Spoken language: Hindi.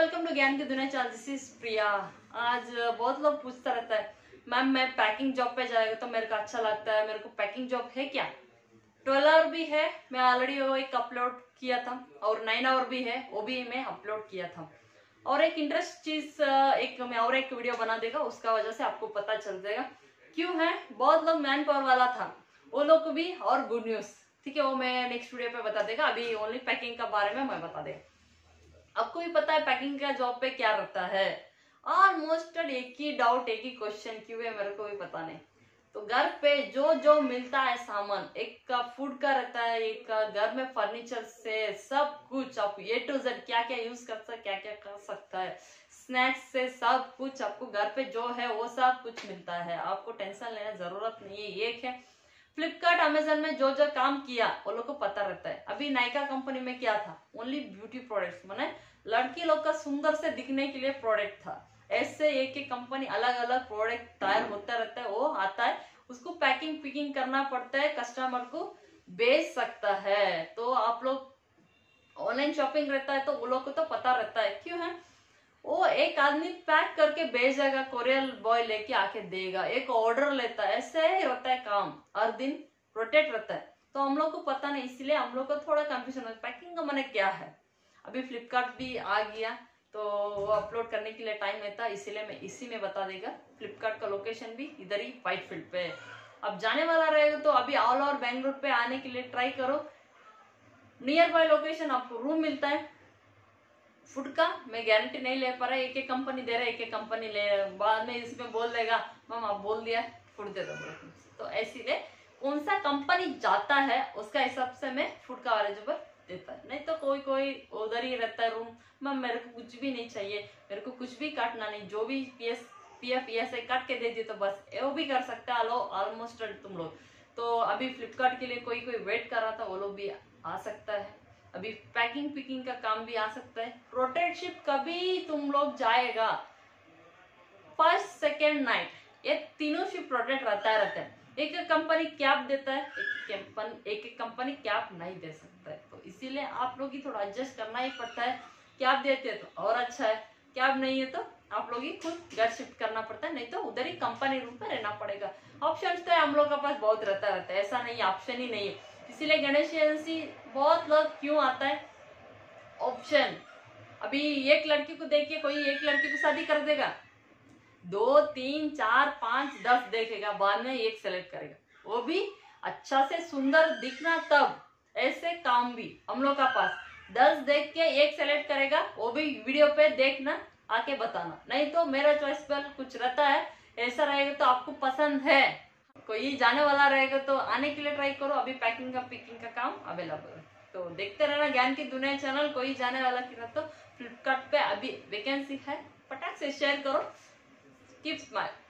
वेलकम टू ज्ञान के दुनिया चैनल। दिस इज प्रिया। आज बहुत लोग पूछता रहता है, मैम मैं पैकिंग जॉब पे जाएगा तो मेरे को अच्छा लगता है, मेरे को पैकिंग जॉब है क्या? 12 आवर भी है, मैं ऑलरेडी वो एक अपलोड किया था, और 9 आवर भी है, वो भी मैं अपलोड किया था। और एक इंटरेस्ट चीज एक मैं और एक वीडियो बना देगा, उसका वजह से आपको पता चल जाएगा क्यों है। बहुत लोग मैन पावर वाला था वो लोग को भी, और गुड न्यूज ठीक है, वो मैं नेक्स्ट वीडियो पे बता देगा। अभी ओनली पैकिंग के बारे में मैं बता देगा। आपको भी पता है पैकिंग का जॉब पे क्या रहता है, ऑलमोस्ट एक ही डाउट एक ही क्वेश्चन क्यों है मेरे को भी पता नहीं। तो घर पे जो जो मिलता है सामान, एक का फूड का रहता है, एक का घर में फर्नीचर से सब कुछ, आप ए टू जेड क्या क्या यूज कर सकता है, क्या क्या कर सकता है, स्नैक्स से सब कुछ आपको घर पे जो है वो सब कुछ मिलता है। आपको टेंशन लेने जरूरत नहीं है। एक है फ्लिपकार्ट अमेजन में जो जो काम किया वो लोग को पता रहता है। अभी नायका कंपनी में क्या था, ओनली ब्यूटी प्रोडक्ट्स, माने लड़की लोग का सुंदर से दिखने के लिए प्रोडक्ट था। ऐसे एक एक कंपनी अलग अलग प्रोडक्ट तैयार होता रहता है, वो आता है, उसको पैकिंग पिकिंग करना पड़ता है, कस्टमर को बेच सकता है। तो आप लोग ऑनलाइन शॉपिंग रहता है तो वो लोग को तो पता रहता है क्यों है। वो एक आदमी पैक करके भेजेगा, कोरियर बॉय लेके आके देगा, एक ऑर्डर लेता है, ऐसे ही रहता है काम, हर दिन रोटेट रहता है। तो हम लोग को पता नहीं, इसलिए हम लोग को थोड़ा कंफ्यूजन होता है पैकिंग का माने क्या है। अभी फ्लिपकार्ट भी आ गया तो वो अपलोड करने के लिए टाइम लेता है, इसीलिए मैं इसी में बता देगा। फ्लिपकार्ट का लोकेशन भी इधर ही व्हाइटफील्ड पे है। अब जाने वाला रहेगा तो अभी ऑल ओवर बैंगलोर पे आने के लिए ट्राई करो। नियर बाय लोकेशन आपको रूम मिलता है। फूड का मैं गारंटी नहीं ले पा रहा, एक एक कंपनी दे रहा है, एक एक कंपनी ले, बाद में इसमें बोल देगा मैम आप बोल दिया फूड दे दो। तो ऐसे कौन सा कंपनी जाता है उसका हिसाब से मैं फूड का एवरेज पर देता है। नहीं तो कोई कोई उधर ही रहता है रूम, मैम मेरे को कुछ भी नहीं चाहिए, मेरे को कुछ भी काटना नहीं, जो भी पी एफ काट के दे दी तो बस, वो भी कर सकता है। लो ऑलमोस्ट तुम लोग तो अभी फ्लिपकार्ट के लिए कोई कोई वेट कर रहा था, वो लोग भी आ सकता है। अभी पैकिंग पिकिंग का काम भी आ सकता है। रोटेटशिप कभी तुम लोग जाएगा फर्स्ट सेकेंड नाइट, ये तीनों शिफ्ट रोटेट रहता है। एक एक कंपनी कैप देता है, एक एक कंपनी कैप नहीं दे सकता है। तो इसीलिए आप लोग ही थोड़ा एडजस्ट करना ही पड़ता है। कैप देते हैं तो और अच्छा है, कैप नहीं है तो आप लोग ही खुद घर शिफ्ट करना पड़ता है, नहीं तो उधर ही कंपनी रूम पर रहना पड़ेगा। ऑप्शन तो हम लोग के पास बहुत रहता है, ऐसा नहीं ऑप्शन ही नहीं है। इसीलिए गणेश एजेंसी बहुत लोग क्यों आता है ऑप्शन। अभी एक लड़की को देखिए, कोई एक लड़की को शादी कर देगा, 2 3 4 5 10 देखेगा, बाद में एक सेलेक्ट करेगा, वो भी अच्छा से सुंदर दिखना। तब ऐसे काम भी हम लोग का पास 10 देख के एक सेलेक्ट करेगा, वो भी वीडियो पे देखना, आके बताना, नहीं तो मेरा चॉइस पर कुछ रहता है। ऐसा रहेगा तो आपको पसंद है। कोई जाने वाला रहेगा तो आने के लिए ट्राई करो। अभी पैकिंग का पिकिंग का काम अवेलेबल है, तो देखते रहना ज्ञान की दुनिया चैनल। कोई जाने वाला किया तो फ्लिपकार्ट पे अभी वैकेंसी है, पटाख से शेयर करो। Keep smile.